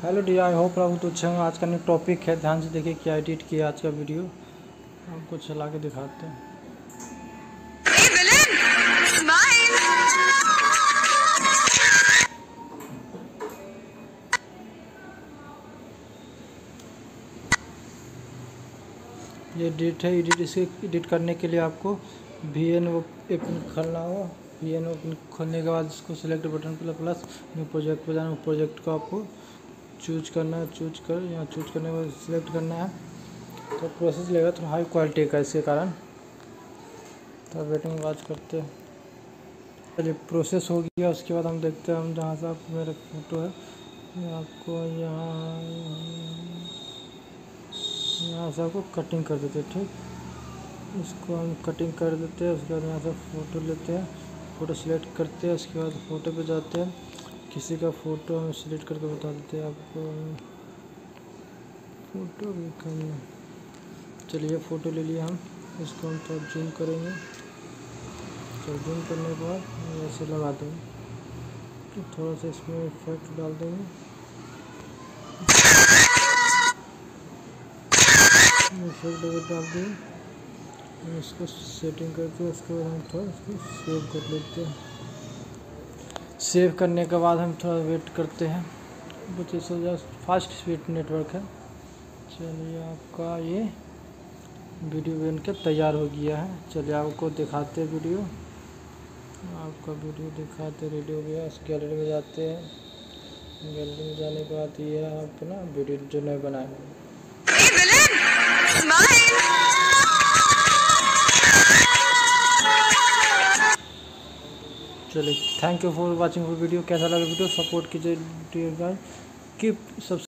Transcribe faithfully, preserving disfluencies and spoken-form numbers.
Hello D, I hope आप तो अच्छे होंगे। आज का नया टॉपिक है, ध्यान से देखिए क्या एडिट किया आज का वीडियो, आपको चला के दिखाते हैं। ये एडिट है, एडिट इसे एडिट करने के लिए आपको वी एन ओ ओपन खोलना हो। वी एन ओपन खोलने के बाद इसको select button plus plus new project पर जाना, प्रोजेक्ट को आपको चूज करना है। चूज कर यहाँ चूज करने के बाद सिलेक्ट करना है, तो प्रोसेस लेगा थोड़ा हाई क्वालिटी का, इसके कारण तो वेटिंग वाच करते हैं। चलिए प्रोसेस हो गया, उसके बाद हम देखते हैं। हम जहाँ से आपको मेरा फोटो है, आपको यहाँ यहाँ से आपको कटिंग कर देते हैं, ठीक। इसको हम कटिंग कर देते हैं, उसके बाद यहाँ से फ़ोटो लेते हैं, फ़ोटो सिलेक्ट करते हैं, उसके बाद फ़ोटो पर जाते हैं। किसी का फ़ोटो हम सिलेक्ट करके बता देते हैं आपको, फ़ोटो भी कम है। चलिए फ़ोटो ले लिए हम, इसको हम थोड़ा जूम करेंगे, तो जूम करने के बाद ऐसे लगा देंगे, थोड़ा सा इसमें इफेक्ट डाल देंगे, इफेक्ट डाल देंगे, इसको सेटिंग करके उसको हम थोड़ा इसको सेव कर लेते हैं। सेव करने के बाद हम थोड़ा वेट करते हैं, पच्चीस हज़ार फास्ट स्पीड नेटवर्क है। चलिए आपका ये वीडियो बन के तैयार हो गया है। चलिए आपको दिखाते हैं वीडियो, आपका वीडियो दिखाते रेडी हो गया। उस गैलरी में जाते हैं, गैलरी में जाने के बाद ये अपना वीडियो जो नहीं बनाए चलिए। Thank you for watching for video. कैसा लगा वीडियो, सपोर्ट कीजिए डियर गाइस, कीप सब्सक्राइब।